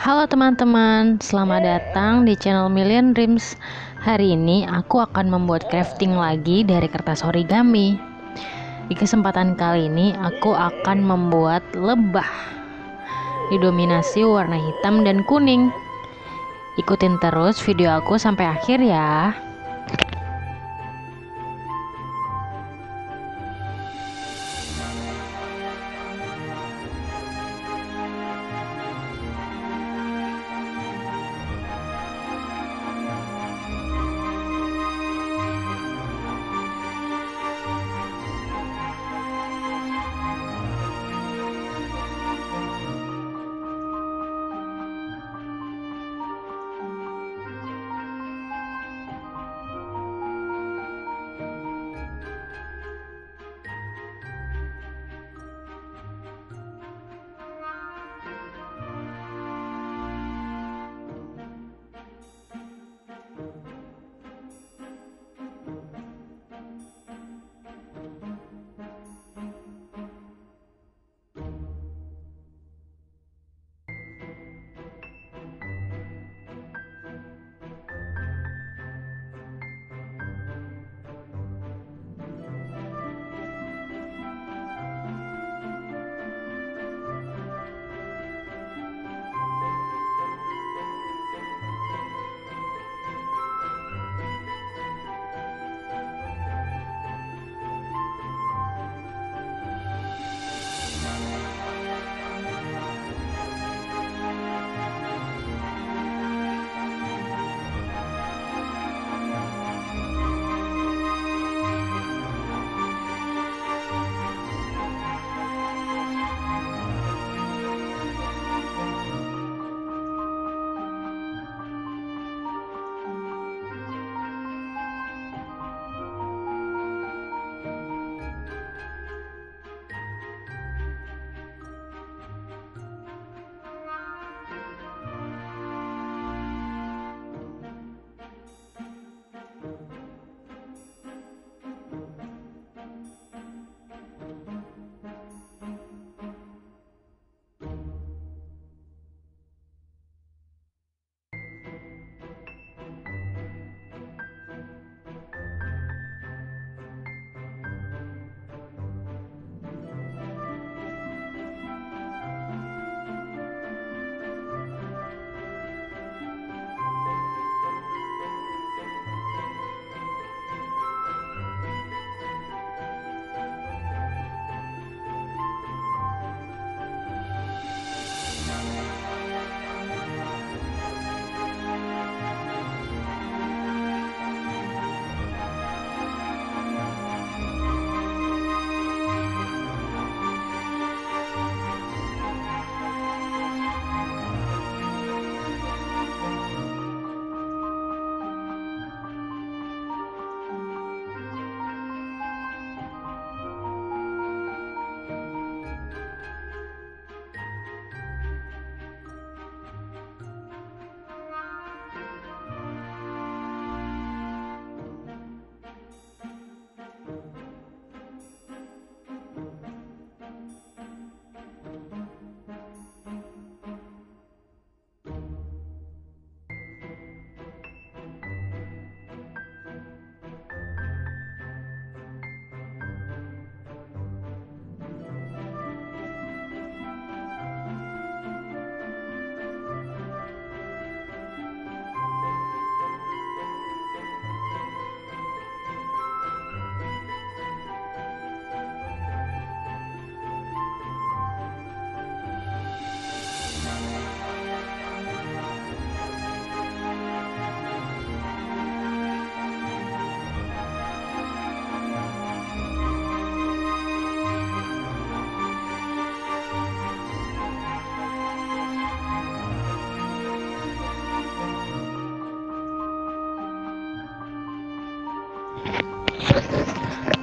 Halo teman-teman, selamat datang di channel Million Dreams. Hari ini aku akan membuat crafting lagi dari kertas origami. Di kesempatan kali ini aku akan membuat lebah didominasi warna hitam dan kuning. Ikutin terus video aku sampai akhir ya.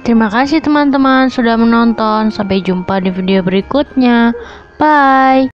Terima kasih teman-teman sudah menonton. Sampai jumpa di video berikutnya. Bye.